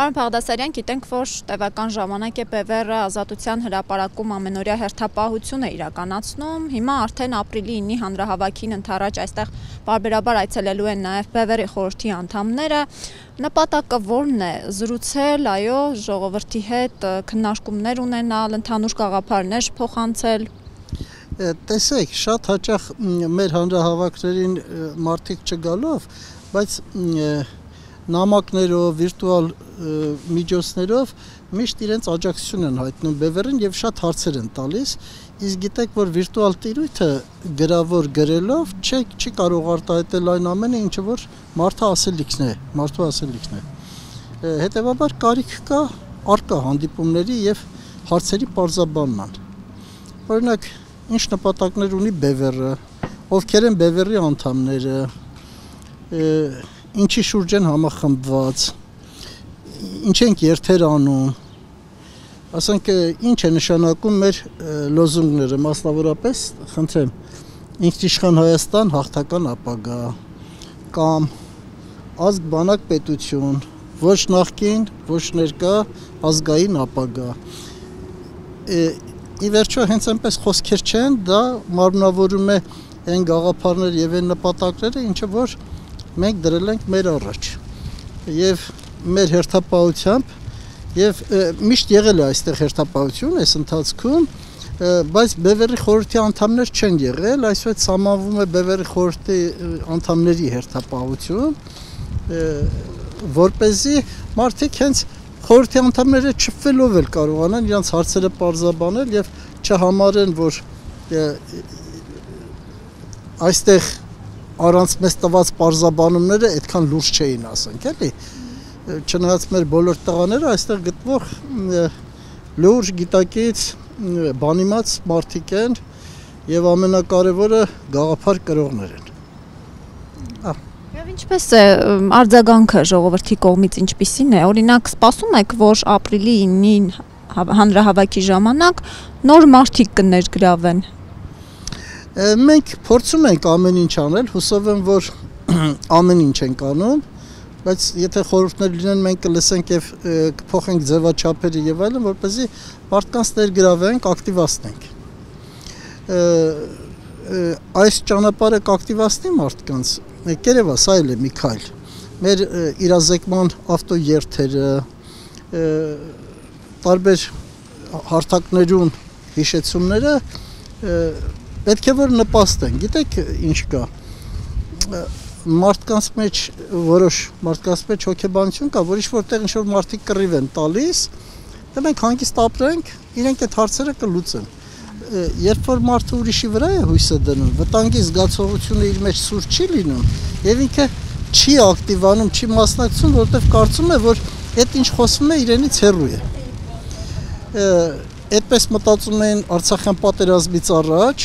Արոն Փաղդասերյան, գիտենք, որ տևական ժամանակ է Բևեռը ազատության հրապարակում ամենօրյա հերթապահություն է իրականացնում, հիմա արդեն ապրիլի 9-ի հանրահավաքին ընդառաջ այստեղ բարբերաբար այցելելու են նաև Բևեռի խորհրդի անդամները, նպատակը ո՞րն է, զրուցել, այո, ժողովրդի հետ քննարկումներ ունենալ, ընդհանուր գաղափարներ փոխանցել։ Տեսեք, շատ հաճախ մեր հանրահավաքներին մարդիկ չգալով, բայց նամակներով, վիրտուալ միջոցներով միշտ իրենց աջակցություն են հայտնում Բևեռին եւ շատ հարցեր են տալիս, իսկ գիտեք, որ վիրտուալ տիրույթը գրավոր գրելով չի կարող արտահայտել այն ամենը, ինչը որ մարդու ասելիքն է։ Հետեւաբար կարիք կա արկա հանդիպումների եւ հարցերի բարձաբանման։ Օրինակ, ինչ նպատակներ ունի Բևեռը, ովքեր են Բևեռի անդամները, ինչի շուրջ են համախմբված, ինչ ենք երթեր անում, ասենք ինչ է նշանակում մեր լոզունգները, մասնավորապես, խնդրեմ, ինքնիշխան Հայաստան հաղթական ապագա, կամ ազգ բանակ պետություն, ոչ նախկին, ոչ ներկա, ազգային ապագա։ Ի վերջո, հենց այնպես խոսքեր չեն, դա մարմնավորում է այն գաղափարներ եւ այն նպատակները, ինչը որ մենք դրել ենք մեր առաջ եւ մեր հերթապահությամբ եւ միշտ եղել է այստեղ հերթապահություն այս ընթացքում, բայց Բևեռի խորհրդի անդամներ չեն եղել, այսօր սահմանվում է Բևեռի խորհրդի անդամների հերթապահություն, որ เป զի մարդիկ հենց խորհրդի անդամները չփվելով էլ կարողանան իրենց հարցերը բարձրաբանել եւ չհամարեն, որ այստեղ առանց մեզ տված բարձաբանումները այդքան լուրջ չէին, ասենք, էլի։ Չնայած մեր բոլոր տղաները այստեղ գտնվող լուրջ գիտակից բանիմաց մարդիկ են եւ ամենակարևորը գաղափար կրողներ են։ Եվ ինչպես է արձագանքը ժողովրդի կողմից, ինչպիսին է, օրինակ, սպասում եք, որ ապրիլի 9-ին հանրահավաքի ժամանակ նոր մարդիկ կներգրավեն։ Մենք փորձում ենք ամեն ինչ անել, հուսով եմ, որ ամեն ինչ ենք անում, բայց եթե խորհուրդներ լինեն, մենք կլսենք եւ կփոխենք ձևաչափերը եւ այլն, որպեսզի մարդկանց ներգրավենք, ակտիվացնենք։ Այս ճանապարհը կակտիվացնի մարդկանց։ Կերևա, սա էլ է մի քայլ։ Մեր իրազեկման ավտոերթերը, տարբեր հարթակներում հիշեցումները պետք է որ նպաստեն, գիտեք ինչ կա, որոշ մարդկանց մեջ հոգեբանություն կա, որ ինչ-որտեղ ինչ-որ մարդիկ կռիվ են տալիս, դե մենք հանգիստ ապրենք, իրենք այդ հարցերը կլուծեն։ Երբ որ մարդը ուրիշի վրա է հույսը դնում, վտանգի զգացողությունը իր մեջ սուր չի լինում, եւ ինքը չի ակտիվանում, չի մասնակցում, որտեղ կարծում է, որ այդ ինչ խոսվում է իրենից հեռու է։ Այդպես մտածում են Արցախյան պատերազմից առաջ,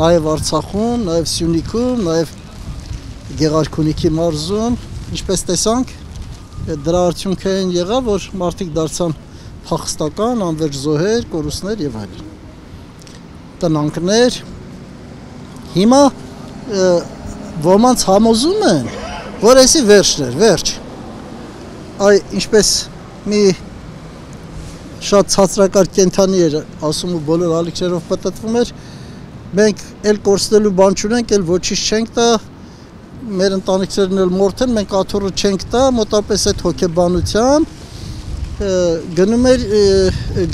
նաև Արցախում, նաև Սյունիքում, նաև Գեղարքունիքի մարզում, ինչպես տեսանք, դրա արդյունքը այն եղավ, որ մարդիկ դարձան փախստական, անվերջ զոհեր, կորուստներ եւ այլն, տնանքներ։ Հիմա ոմանց համոզում են, որ էսի վերջն է, վերջ։ Այ ինչպես մի շատ ցածրակարգ կենթանի էր, ասում ու բոլոր ալիքներով պատտվում էր, մենք էլ կորցնելու բան չունենք, էլ ոչինչ չենք տա, մեր ընտանիքներն էլ մորթ են, մենք աթոռը չենք տա, մոտապես այդ հոգեբանությամբ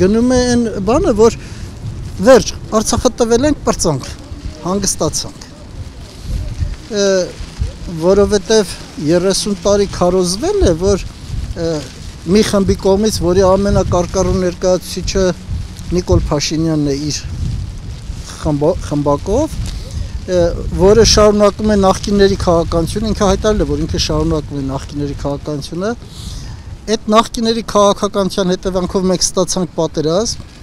գնում են բանը, որ վերջ, Արցախը տվել ենք, պրծանք, հանգստացանք, որովհետև 30 տարի քարոզվել է, որ մի խմբի կողմից, որի ամենակարկառուն ներկայացուցիչը Նիկոլ Փաշինյանն է իր խմբակով, որը շարունակում է նախկինների քաղաքականությունը, ինքը հայտարարել է, որ ինքը շարունակում է նախկինների քաղաքականությունը։ Այդ նախկինների քաղաքականության հետևանքով մենք ստացանք պատերազմ,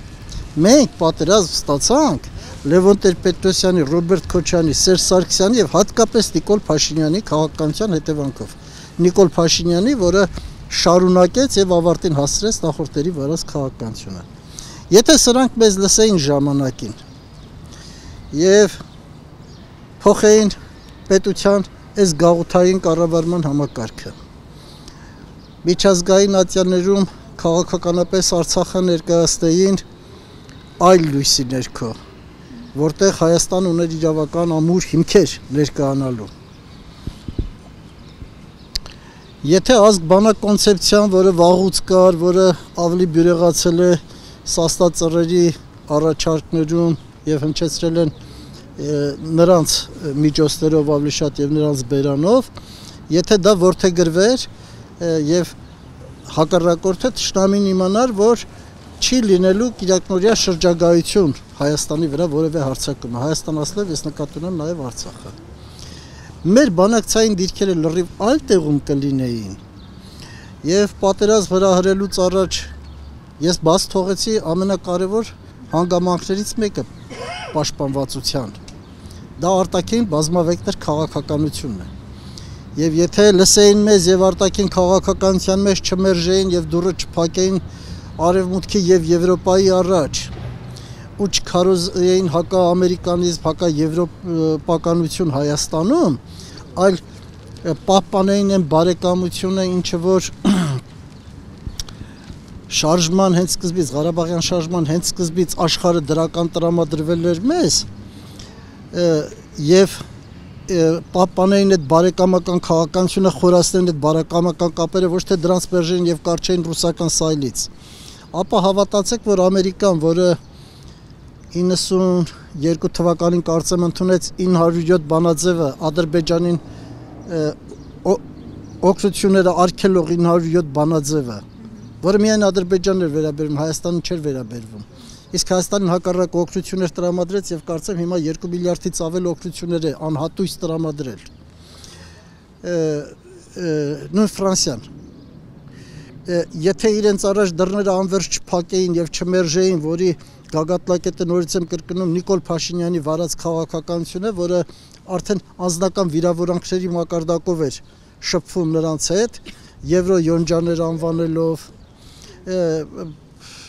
ստացանք Լևոն Տեր-Պետրոսյանի, Ռոբերտ Քոչյանի, Սերժ Սարգսյանի եւ հատկապես Նիկոլ Փաշինյանի քաղաքականության հետևանքով։ Նիկոլ Փաշինյանի, որը շարունակեց եւ ավարտին հասցրեց նախորդների վարած քաղաքականությունը։ Եթե սրանք մեզ լսեին ժամանակին եւ փոխեին պետության այս գաղութային կառավարման համակարգը, միջազգային ատյաներում քաղաքականապես Արցախը ներկայացնեին այլ լույսի ներքո, որտեղ Հայաստան ուներ իրավական ամուր հիմքեր ներկայանալու։ Եթե ազգ-բանակ կոնցեպցիան, որը վաղուց կար, որը ավելի բյուրեղացել է սաստածռերի առաջարկներում եւ հնչեցրել են նրանց միջոցներով ավելի շատ եւ նրանց բերանով, եթե դա որդեգրվեր եւ հակառակորդը ճշտամին իմանար, որ չի լինելու իրականորյա շրջագայություն Հայաստանի վրա որևէ հարցակում։ Հայաստանը ասել ես նկատի ունեմ նաեւ Արցախը։ Մեր բանակցային դիրքերը լրիվ այլ տեղում կլինեին։ Եվ պատերազմ հրահրելուց առաջ ես բաց թողեցի ամենակարևոր հանգամանքներից մեկը՝ պաշտպանվածության։ Դա արտաքին բազմավեկտոր քաղաքականությունն է։ Եվ եթե լսեին մեզ եւ արտաքին քաղաքականության մեջ չմերժեին եւ դուրը չփակեին արևմուտքի եւ եվրոպայի առաջ ու չքարոզեին հակաամերիկանիզմ, հակաեվրոպականություն Հայաստանում, այլ պահպանեին այն բարեկամությունը, ինչը որ շարժման հենց սկզբից, Ղարաբաղյան շարժման հենց սկզբից աշխարհը դրական տրամադրվել էր մեզ եւ պահպանեին այդ բարեկամական քաղաքականությունը, խորացնեին այդ բարեկամական կապերը, ոչ թե դրանց բերժեին եւ կարճեին ռուսական սայլից, ապա հավատացեք, որ Ամերիկան, որը 92 թվականին կարծեմ ընդունեց 907 բանաձևը, Ադրբեջանին օգնությունները արգելող 907 բանաձևը, որը միայն Ադրբեջանն էր վերաբերում, Հայաստանին չէր վերաբերվում, իսկ Հայաստանին հակառակ օգնություններ տրամադրեց եւ կարծեմ հիմա 2 միլիարդից ավել օգնություններ է անհատույց տրամադրել։ Նույն Ֆրանսիան։ Եթե իրենց առաջ դռները անվերջ չփակեին եւ չմերժեին, որի գագաթնակետը նորից եմ կրկնում Նիկոլ Փաշինյանի վարած քաղաքականությունը, որը արդեն անձնական վիրավորանքների մակարդակով էր շփվում նրանց հետ, եվրո յոնջաներ անվանելով,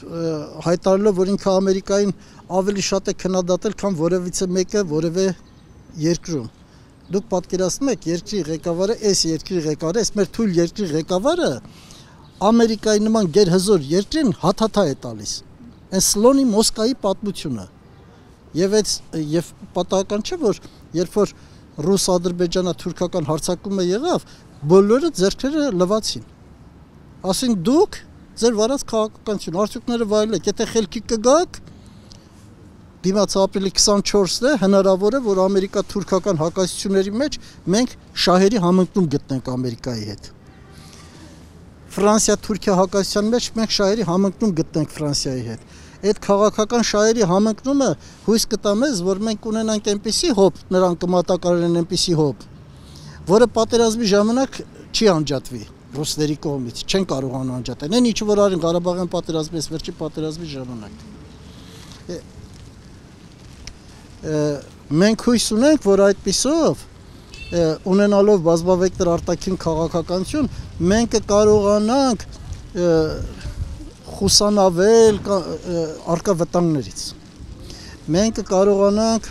հայտարարելով, որ ինքը Ամերիկային ավելի շատ է քննադատել, քան որևիցե մեկը որևէ երկրում։ Դուք պատկերացնում եք, երկրի ղեկավարը, այս երկրի ղեկավարը, այս մեր թույլ երկրի ղեկավարը Ամերիկայի նման գերհզոր երկրին հաթաթա է տալիս։ Այս Սլոնի Մոսկվայի պատմությունը։ Եվ պատահական չէ, որ երբ որ ռուս-ադրբեջանա-թուրքական հարձակումը եղավ, բոլորը ձեռքերը լվացին։ Ասին դուք ձեր վարած քաղաքականություն, արդյունքները վայելեք, եթե խելքի կգաք, դիմաց ապրիլի 24-ն է, հնարավոր է, որ ամերիկա-թուրքական հակասությունների մեջ մենք շահերի համընկնում գտնենք Ամերիկայի հետ։ Ֆրանսիա-Թուրքիա հակասության մեջ մենք շահերի համընկնում գտնենք Ֆրանսիայի հետ։ Այդ քաղաքական շահերի համընկնումը հույս կտա մեզ, որ մենք ունենանք այնպիսի հոբ, նրանք կմատակարարեն այնպիսի հոբ, որը պատերազմի ժամանակ չի անջատվի։ Ռուսների կողմից չեն կարողանա անջատել։ Այն ինչ որ արին Ղարաբաղյան պատերազմի, այս վերջի պատերազմի ժամանակ։ Մենք հույս ունենք, որ այդպիսով ունենալով բազմավեկտոր արտաքին քաղաքականություն, մենք կարողանանք խուսանավել արկա վտանգներից։ Մենք կարողանանք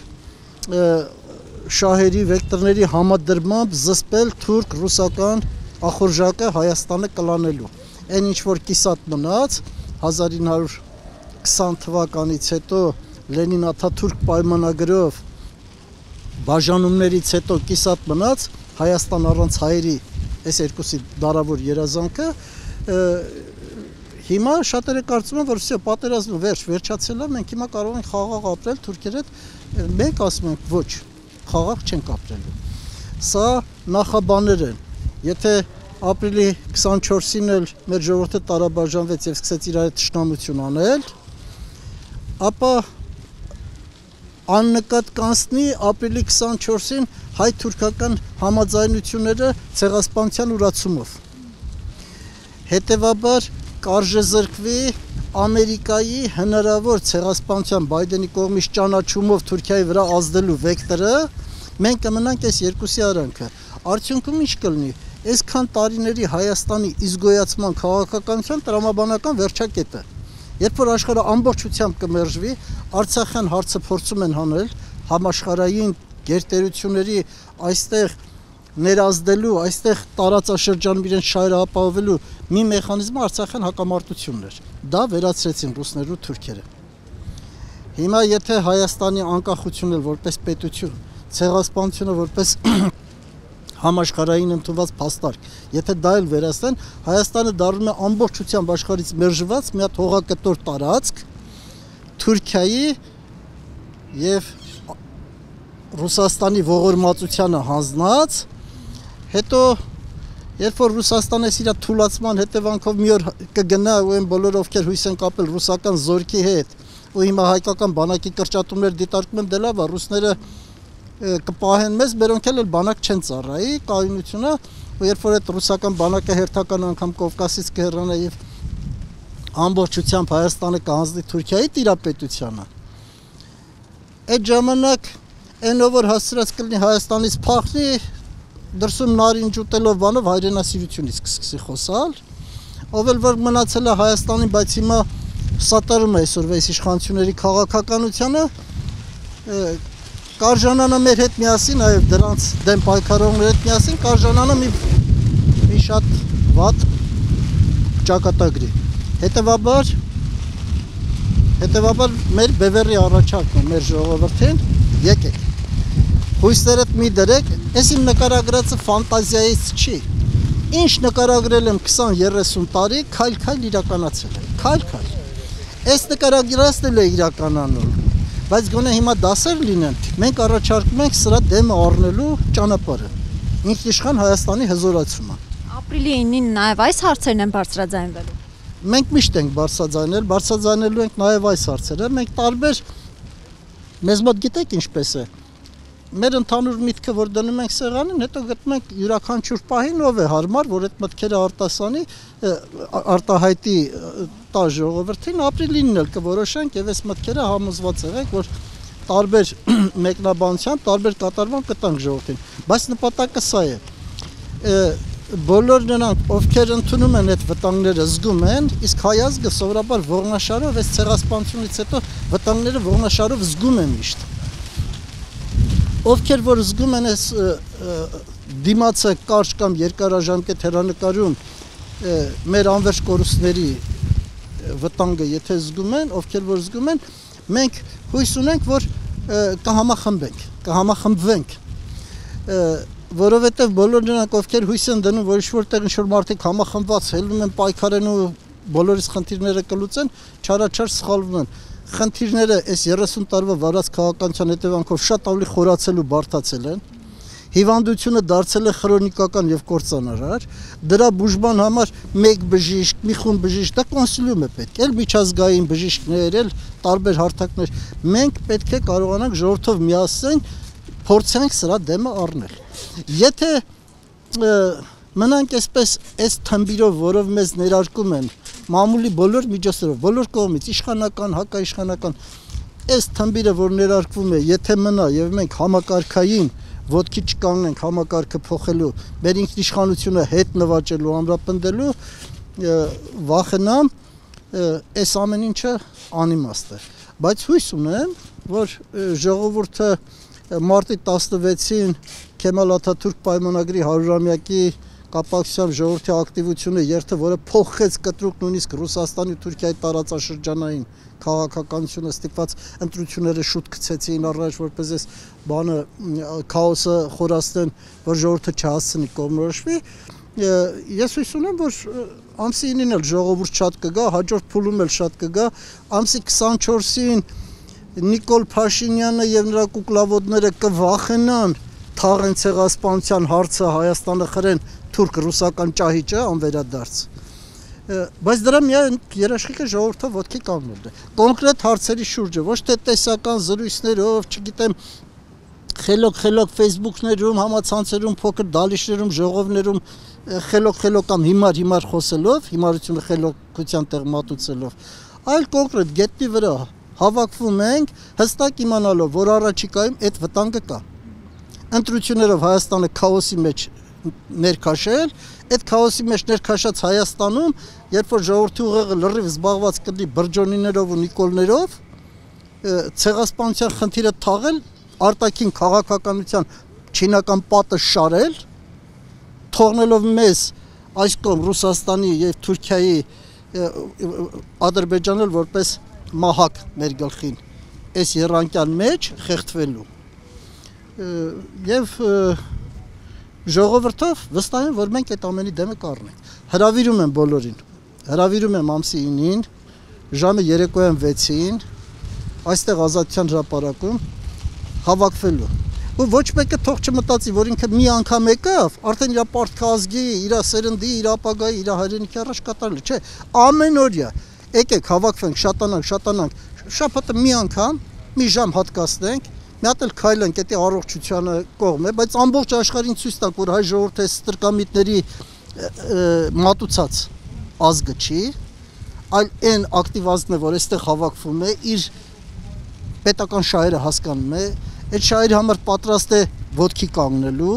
շահերի վեկտորների համադրմամբ զսպել թուրք-ռուսական Ախորժակը Հայաստանը կլանելու։ Այն ինչ որ կիսատ մնաց 1920 թվականից հետո Լենին-Աթաթուրք պայմանագրով բաժանումներից հետո կիսատ մնաց Հայաստան առանց հայերի այս երկուսի դարավոր երազանքը, հիմա շատերը կարծում են, որ վсё պատերազմը վերջացել է, մենք հիմա կարող ենք խաղաղ ապրել թուրքերի հետ, մենք ասում ենք ոչ, խաղաղ չենք ապրելու։ Սա նախաբաներ են։ Եթե ապրիլի 24-ին էլ մեր ժողովուրդը տարաբաժանվեց եւ սկսեց իրար հետ ճշտամություն անել, ապա աննկատ կանցնի ապրիլի 24-ին հայ-թուրքական համաձայնությունները ցեղասպանության ուրացումով։ Հետևաբար կարժե զրկվի Ամերիկայի հնարավոր ցեղասպանության Բայդենի կողմից ճանաչումով Թուրքիայի վրա ազդելու վեկտորը, մենք կմնանք այս երկուսի արանքը։ Արդյունքում ինչ կլինի։ Այսքան տարիների Հայաստանի իզգոյացման քաղաքականության տրամաբանական վերջակետը, երբ որ աշխարհը ամբողջությամբ կմերժվի, Արցախյան հարցը փորձում են հանել համաշխարհային գերտերությունների այստեղ ներազդելու, այստեղ տարածաշրջանում իրենց շահերը ապահովելու մի մեխանիզմը Արցախյան հակամարտությունն էր։ Դա վերացրեցին ռուսները ու թուրքերը։ Հիմա եթե Հայաստանի անկախությունը որպես պետություն, ցեղասպանությունը որպես համաշխարհային ընդունված փաստարկ, եթե դա էլ վերացնեն, Հայաստանը դառնում է ամբողջությամբ աշխարհից մերժված մի հատ հողակտոր տարածք Թուրքիայի եւ Ռուսաստանի ողորմածությանը հանձնած, հետո երբ որ Ռուսաստանը իր թուլացման հետևանքով մի օր կգնա ու այն բոլորը ովքեր հույս են կապել ռուսական զորքի հետ, ու հիմա հայկական բանակի կրճատումներ դիտարկում են, դե լավ է, ռուսները կպահեն մեզ, մերոնք էլ բանակ չեն ծառայի, կայունությունը, ու երբ որ այդ ռուսական բանակը հերթական անգամ Կովկասից կհեռանա եւ ամբողջությամբ Հայաստանը կհանձնի Թուրքիայի տիրապետությանը, այդ ժամանակ Enov var hasret kılın Hayastanız pahli dersum narin cütelo vanov hayrına sivitçiniz kıskısı xosal. Ovel var mınacela Hayastanı batıma satarım esur ve iş kançuneri kağakakan uçana karjanana merhet miyasin ayıp derans dem paykaron merhet miyasin karjanana mi işat vat çakatagri. Hete vabar mer beveri araçak mer joğavarten yekek. Հույսերդ մի դրեք, ես իմ նկարագրածը ֆանտազիայից չի, ինչ նկարագրել եմ 20-30 տարի, քայլ-քայլ իրականացել եմ, քայլ-քայլ, ես նկարագրածն է իրականանում, բայց գոնե հիմա դասեր լինեն, մենք առաջարկում ենք սրա դեմը առնելու ճանապարհը, ինքն իշխան Հայաստանի հզորացումը։ Ապրիլի 9-ին նաև այս հարցերն են բարձրաձայնվելու։ Մենք միշտ ենք բարձրաձայնել, բարձրաձայնելու ենք նաև այս հարցերը, մենք տարբեր մեզ մոտ գիտեք ինչպես է։ Մեր ընդհանուր միտքը որ դնում ենք սեղանին, հետո գտնում յուրաքանչյուր պահին ով է հարմար, որ այդ մտքերը արտասանի արտահայտի տա ժողովրդին, ապրիլին էլ կորոշենք եւ այս մտքերը համոզված եղեք, որ տարբեր մեկնաբանությամբ, տարբեր կատարման կտանք ժողովրդին։ Բայց նպատակը սա է։ Բոլոր նրանք, ովքեր ընդունում են այդ վտանգները, զգում են, իսկ հայազգը սովորաբար ողնաշարով այս ցեղասպանությունից հետո վտանգները ողնաշարով զգում են միշտ։ Ովքեր որ զգում են այս դիմացը կարճ կամ երկարաժամկետ հեռանկարում մեր անվերջ կորուստների վտանգը եթե զգում են, ովքեր որ զգում են, մենք հույս ունենք, որ կհամախմբվենք, որովհետև բոլոր նրանք, ովքեր հույս են դնում, որ ինչ-որ տեղ ինչ-որ մարդիկ համախմբված ելնում են պայքարեն ու բոլորիս խնդիրները կլուծեն, չարաչար սխալվում են։ Խնդիրները այս 30 տարվա վարած քաղաքականության հետևանքով շատ ավելի խորացել ու բարդացել են։ Հիվանդությունը դարձել է քրոնիկական եւ կործանարար։ Դրա բուժման համար մեկ բժիշկ, մի խումբ բժիշկ դա կոնսիլիում է պետք, էլ միջազգային բժիշկներ, էլ տարբեր հարթակներ։ Մենք պետք է կարողանանք ժողովրդով միասին փորձենք սրա դեմը առնել։ Եթե մնանք այսպես այս թմբիրով, որով մեզ ներարկում են Mamuli բոլոր միջոցերով, բոլոր կողմից, իշխանական, հակաիշխանական, այս թմբիրը, որ ներարկվում է, եթե մնա եւ մենք համակարգային ոտքի չկանգնենք համակարգը փոխելու, մեր ինքնիշխանությունը հետ նվաճելու, ամրապնդելու, վախենամ, այս ամեն ինչը անիմաստ է։ Բայց հույս ունեմ, որ ժողովուրդը մարտի 16-ին Քեմալ Աթաթուրք պայմանագրի 100-ամյակի կապակցությամբ ժողովրդի ակտիվությունը երթը, որը փոխեց կտրուկ նույնիսկ Ռուսաստանի ու Թուրքիայի տարածաշրջանային քաղաքականությունը ստիպված ընտրությունները շուտ գցեցին առաջ, որպես էս բանը քաոսը խորացնեն, որ ժողովուրդը չհասցնի կողմնորոշվի։ Ես հույս ունեմ, որ ամսի 9-ին էլ ժողովուրդ շատ կգա, հաջորդ փուլում էլ շատ կգա, ամսի 24-ին Նիկոլ Փաշինյանը եւ նրա կուկլավոդները կվախենան թաղեն ցեղասպանության հարցը, Հայաստանը խրեն թուրք-ռուսական ճահիճը անվերադարձ։ Բայց դրա միայն երաշխիքը ժողովրդով ոտքի կանգնելն է։ Կոնկրետ հարցերի շուրջը, ոչ թե տեսական զրույցներով, չգիտեմ, խելոք-խելոք Facebook-ներում, համացանցերում, փոքր դալիշներում, ժողովներում խելոք-խելոք կամ հիմար-հիմար խոսելով, հիմարությունը խելոքության տեղ մատուցելով, այլ կոնկրետ գետնի վրա հավաքվում ենք, հստակ իմանալով, որ առաջիկայում այդ վտանգը կա։ Ընտրություններով Հայաստանը քաոսի մեջ ներքաշել, այդ քաոսի մեջ ներքաշած Հայաստանում, երբ որ ժողովրդի ուղեղը լրիվ զբաղված կդի բրջոնիներով ու նիկոլներով, ցեղասպանության խնդիրը թաղել, արտաքին քաղաքականության չինական պատը շարել, թողնելով մեզ այս կողմ Ռուսաստանի եւ Թուրքիայի Ադրբեջանը որպես մահակ մեր գլխին այս երանգյան մեջ խեղդվելու եւ ժողովրդով վստահ եմ որ մենք այդ ամենի դեմը կառնենք հրավիրում եմ բոլորին հրավիրում եմ ամսի 9-ին ժամը 3:06-ին այստեղ Ազատության հրապարակում հավաքվելու Bu ոչ մեկը թող չմտածի, որ ինքը մի անգամ եկավ, արդեն իր պարտքը ազգի, իր սերնդի, իր ապագայի, իր հայրենիքի առաջ կատարել, չէ, ամեն օրյա եկեք հավաքվենք, շատանանք, շատանանք, շաբաթը մի անգամ, մի ժամ հատկացնենք, մի հատ էլ քայլենք, դա առողջությանը կողմ է, բայց ամբողջ աշխարհին ցույց տանք, որ հայ ժողովուրդը ստրկամիտների մատուցած ազգը չի, այլ այն ակտիվիզմն է, որ այստեղ հավաքվում է, իր պետական շահերը հասկանում է Այդ շահերի համար պատրաստ է ոտքի կանգնելու,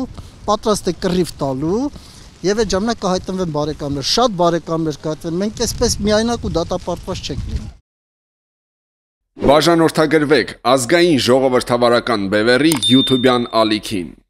պատրաստ է կռիվ տալու եւ այդ ժամանակ կհայտնվեն բարեկամներ, շատ բարեկամներ կհայտնվեն, մենք այսպես միայնակ ու դատապարտված չենք լինի։ Բաժանորդագրվեք ազգային ժողովրդավարական բևեռի YouTube-յան ալիքին։